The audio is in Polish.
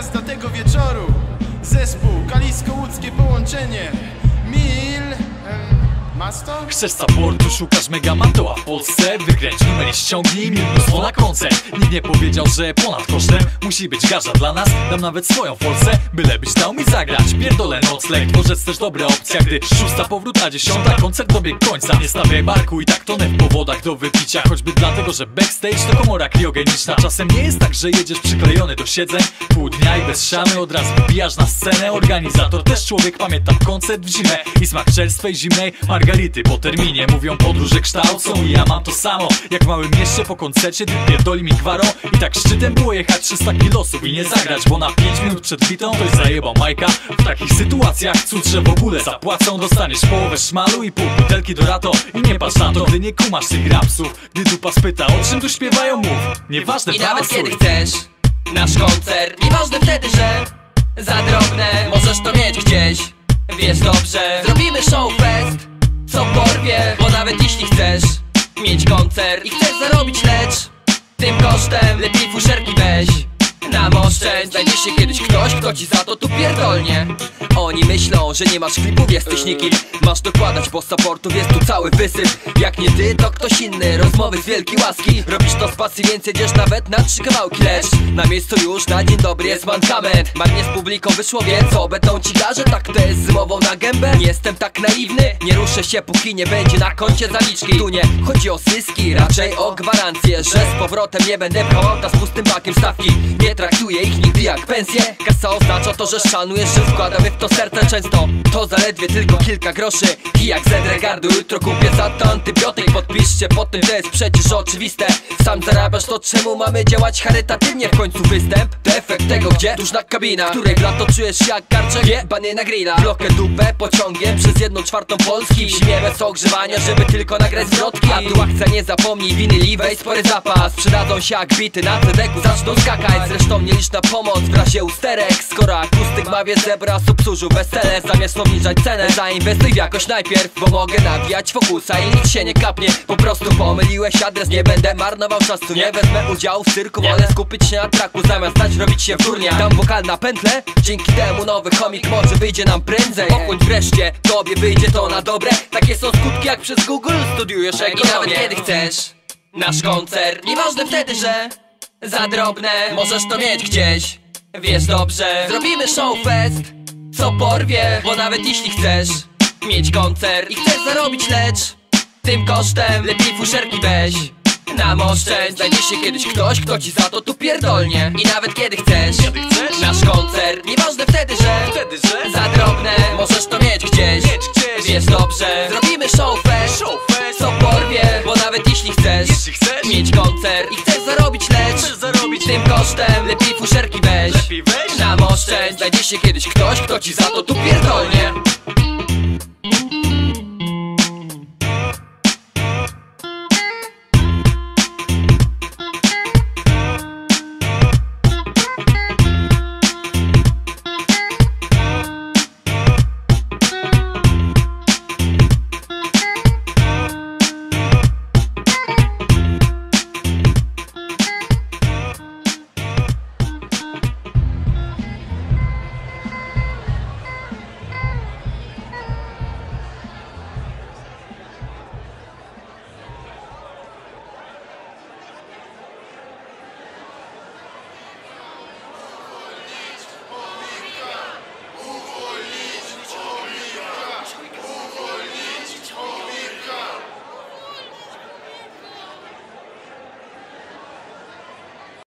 nas do tego wieczoru zespół Kalisko-Łódzkie połączenie Mil... Chcesz supportu, szukasz megamatu, a w Polsce wykręć numer i ściągnij mi mnóstwo na koncert. Nikt nie powiedział, że ponad kosztem musi być garza dla nas. Dam nawet swoją forsę, byle byś dał mi zagrać. Pierdolę nocleg, dworzec też dobra opcja. Gdy 6 powrót, a 10 koncert dobieg końca. Nie stawiaj barku i tak tonę w powodach do wypicia, choćby dlatego, że backstage to komora kriogeniczna. Czasem nie jest tak, że jedziesz przyklejony do siedzeń pół dnia i bez szamy od razu wbijasz na scenę. Organizator też człowiek, pamiętam koncert w zimę i smak czerstwej, zimnej margarity po terminie. Mówią podróże kształcą i ja mam to samo. Jak w małym mieście po koncercie ty pierdoli mi gwarą. I tak szczytem było jechać 300 kilosów i nie zagrać, bo na 5 minut przed bitą ktoś zajebał majka. W takich sytuacjach cud, że w ogóle zapłacą. Dostaniesz połowę szmalu i pół butelki do rato. I nie patrz na to, gdy nie kumasz tych rapsów. Gdy dupa spyta, o czym tu śpiewają, mów, nieważne. I nawet kiedy chcesz nasz koncert, nieważne wtedy, że za drobne możesz to mieć gdzieś. Wiesz dobrze, zrobimy show fest, co porwie, bo nawet jeśli chcesz mieć koncert i chcesz zarobić, lecz tym kosztem lepiej fuszerki weź. Na moście znajdzie się kiedyś ktoś, kto ci za to tu pierdolnie. Oni myślą, że nie masz klipów, jesteś nikim. Masz dokładać, bo supportów jest tu cały wysyp. Jak nie ty, to ktoś inny, rozmowy z wielkiej łaski. Robisz to z pasji, więc jedziesz nawet na 3 kawałki. Lecz na miejscu już na dzień dobry jest mankament. Marnie z publiką wyszło, więc obetną ci garze. Tak to jest z mową na gębę, nie jestem tak naiwny. Nie ruszę się, póki nie będzie na koncie zaliczki. Tu nie chodzi o zyski, raczej o gwarancję, że z powrotem nie będę brał auta z pustym bakiem stawki. Nie traktuję ich nigdy jak pensję. Kasa oznacza to, że szanujesz, że składamy w to serce często. To zaledwie tylko kilka groszy i jak zedrę gardu, jutro kupię za to antybiotyk. Podpiszcie pod tym, to jest przecież oczywiste. Sam zarabiasz, to czemu mamy działać charytatywnie? W końcu występ to efekt tego, gdzie dużna kabina, której lato czujesz jak karczek jebany na grilla. Blokę dupę pociągiem przez 1/4 Polski. W zimie bez ogrzewania, żeby tylko nagrać zwrotki. A tu akcja, nie zapomnij winyliwej, spory zapas. Przydadzą się jak bity na cedeku, zaczną skakać. Zresztą nie licz na pomoc w razie usterek, skoro akustyk ma wie zebra, subsurzu wesele. Zamiast obniżać cenę, zainwestuj w jakość najpierw, bo mogę nawijać fokusa i nic się nie kapnie. Po prostu pomyliłeś adres, nie będę marnował czasu. Nie wezmę udziału w cyrku, wolę skupić się na traku, zamiast dać robić się wtórnia. Dam wokal na pętlę, dzięki temu nowy chomik może wyjdzie nam prędzej. Pochłoń wreszcie, tobie wyjdzie to na dobre. Takie są skutki, jak przez Google studiujesz ekonomię. I nawet kiedy chcesz nasz koncert, nieważne wtedy, że za drobne możesz to mieć gdzieś. Wiesz dobrze, zrobimy show fest, co porwie, bo nawet jeśli chcesz mieć koncert i chcesz zarobić, lecz tym kosztem lepiej fuszerki weź. Na moście znajdzie się kiedyś ktoś, kto ci za to tu pierdolnie. I nawet kiedy chcesz nasz koncert, nieważne wtedy, że za drobne możesz to mieć gdzieś. Wiesz dobrze, zrobimy show fest, co porwie, bo nawet jeśli chcesz mieć koncert i chcesz zarobić, lecz tym kosztem lepiej fuszerki weź. Na moście znajdzie się kiedyś ktoś, kto ci za to tu pierdolnie.